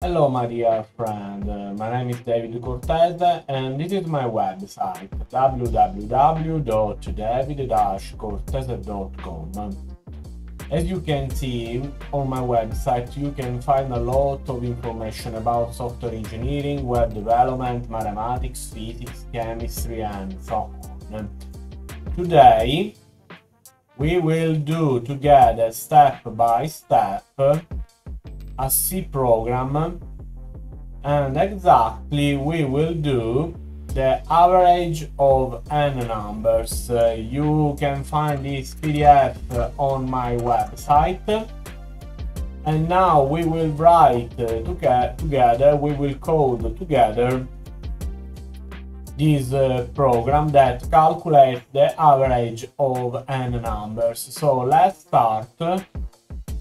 Hello my dear friend, my name is David Cortese and this is my website www.david-cortese.com. As you can see, on my website you can find a lot of information about software engineering, web development, mathematics, physics, chemistry and so on. Today we will do together step by step a C program, and exactly we will do the average of n numbers. You can find this PDF on my website, and now we will write together, we will code together this program that calculates the average of n numbers. So let's start.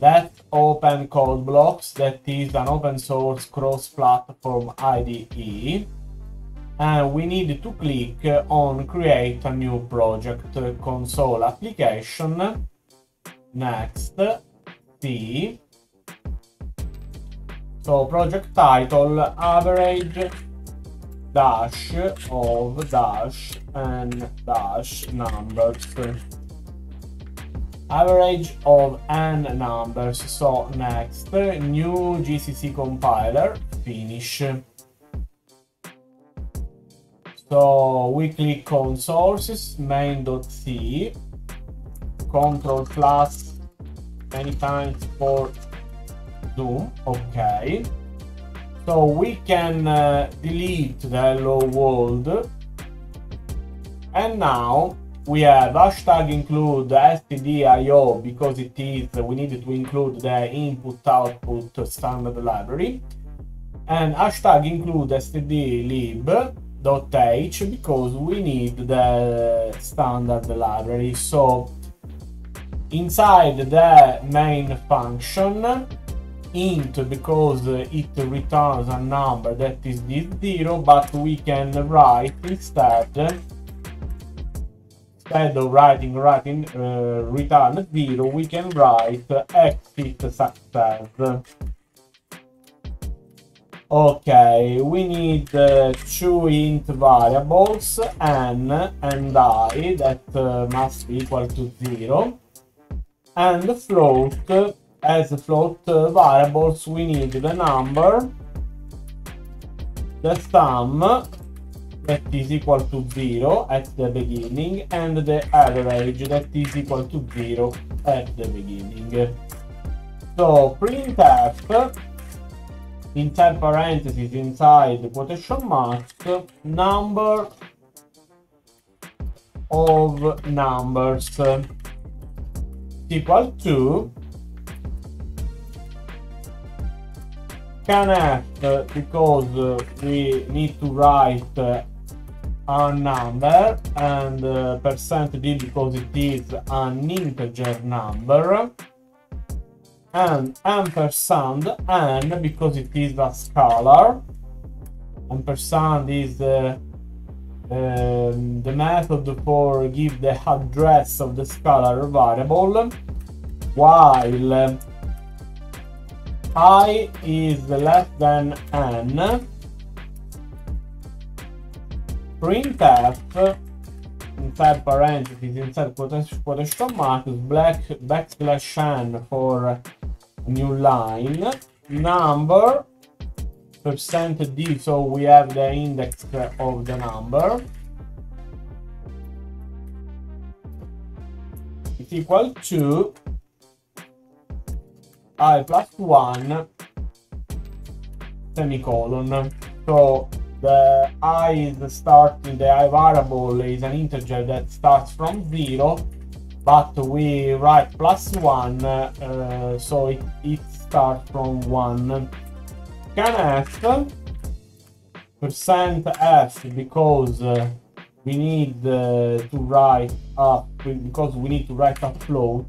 Let's open Code Blocks, that is an open source cross-platform IDE, and we need to click on create a new project, console application, next, C. So project title average dash of dash and dash numbers. Average of n numbers. So next, new gcc compiler, finish. So we click on sources, main.c, control plus many times for zoom. Okay, so we can delete the hello world, and now we have hashtag include stdio because it is, we needed to include the input output standard library, and hashtag include stdlib.h because we need the standard library. So inside the main function int, because it returns a number that is this zero, but we can write instead, of writing return zero, we can write exit success. Okay, we need two int variables, n and I, that must be equal to 0, and the float, as float variables we need the number, the sum, that is equal to 0 at the beginning, and the average that is equal to 0 at the beginning. So printf, inside parentheses, inside the quotation marks, number of numbers equal to scanf, because we need to write a number, and %d because it is an integer number, and &n because it is a scalar. Ampersand is the method for give the address of the scalar variable, while I is less than n, printf, inside parentheses, inside quotation marks, backslash n for new line, number, %d, so we have the index of the number, is equal to I plus 1 semicolon. So the I is the starting, the I variable is an integer that starts from 0, but we write plus 1, so it starts from 1. Scanf, %f because we need to write up, because we need to write a float,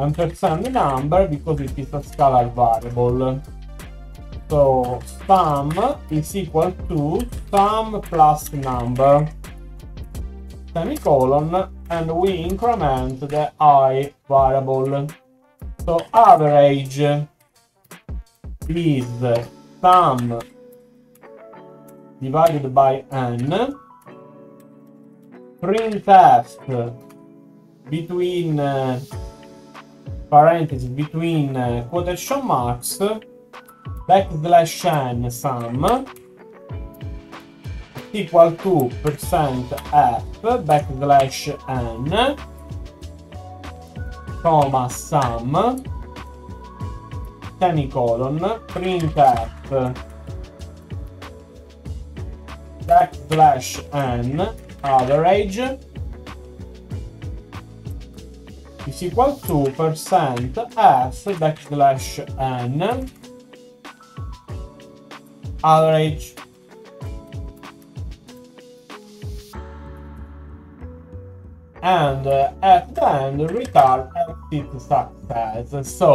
and % number because it is a scalar variable. So sum is equal to sum plus number, semicolon, and we increment the I variable. So average is sum divided by n, printf between parentheses, between quotation marks, backslash n sum equal to %f backslash n, comma sum, semicolon, printf backslash n average is equal to %f backslash n average. And at the end, return exit success. So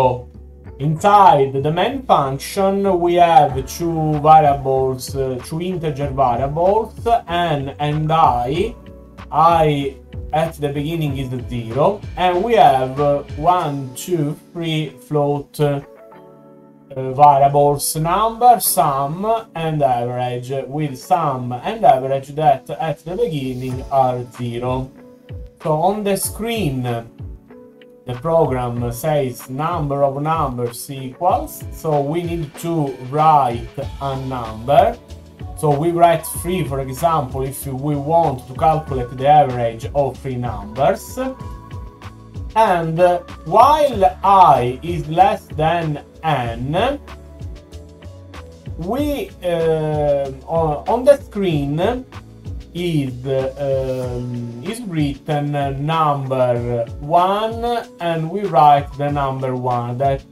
inside the main function we have two variables, two integer variables, n and I at the beginning is 0, and we have 1, 2, 3 float variables, number, sum and average, with sum and average that at the beginning are 0. So on the screen the program says number of numbers equals, so we need to write a number. So we write 3, for example, if we want to calculate the average of 3 numbers. And while I is less than n, we on the screen is written number 1, and we write the number 1 that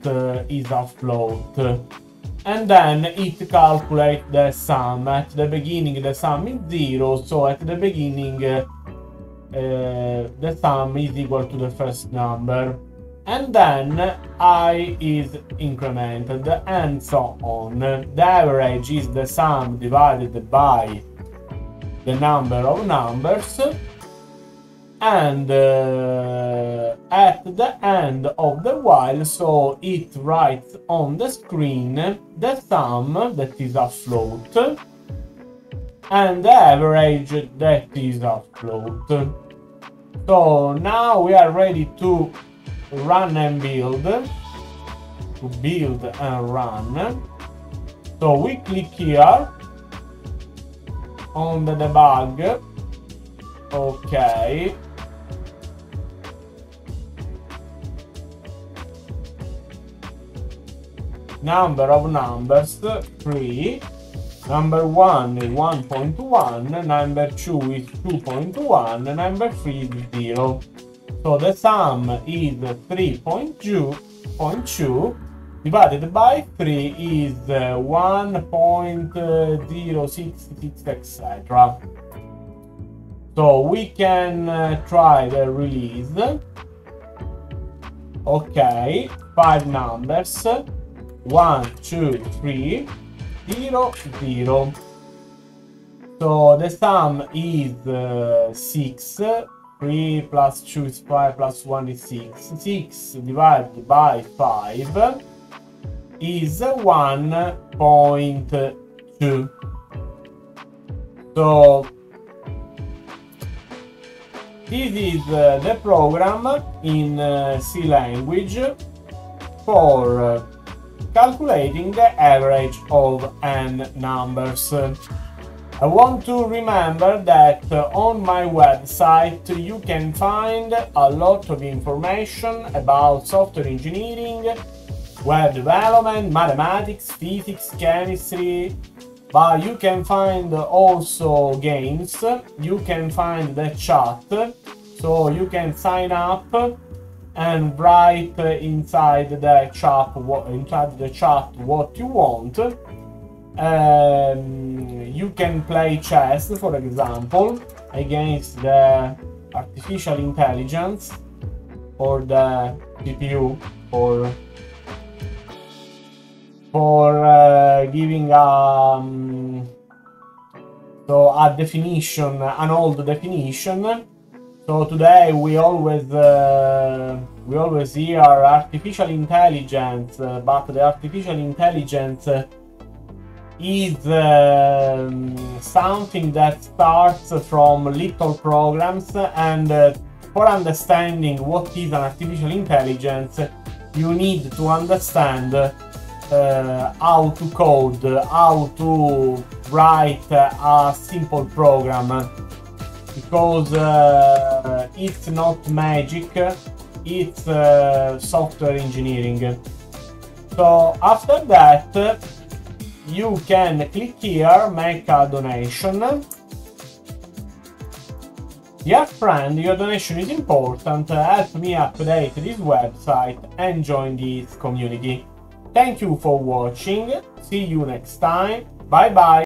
is a float, and then it calculates the sum. At the beginning the sum is 0, so at the beginning the sum is equal to the first number, and then I is incremented and so on. The average is the sum divided by the number of numbers, and at the end of the while, so it writes on the screen the sum that is a float and the average that is a float. So now we are ready to run and build, to build and run. So we click here on the debug. Okay, number of numbers 3, number 1 is 1.1, number 2 is 2.1, number 3 is 0. So the sum is 3.2 divided by 3 is 1.066, etc. So we can try the release. Okay, 5 numbers, 1, 2, 3, 0, 0. So the sum is 6, 3 plus 2 is 5 plus 1 is 6, 6 divided by 5 is 1.2. So this is the program in C language for calculating the average of n numbers. I want to remember that on my website you can find a lot of information about software engineering, web development, mathematics, physics, chemistry, but you can find also games, you can find the chat, so you can sign up and write inside the chat what you want. You can play chess, for example, against the artificial intelligence or the CPU, or for giving a definition, an old definition, So today we always hear artificial intelligence, but the artificial intelligence is something that starts from little programs, and for understanding what is an artificial intelligence, you need to understand how to code, how to write a simple program, because it's not magic, it's software engineering. So after that, you can click here, make a donation. Dear friend, your donation is important. Help me update this website and join this community. Thank you for watching. See you next time. Bye bye.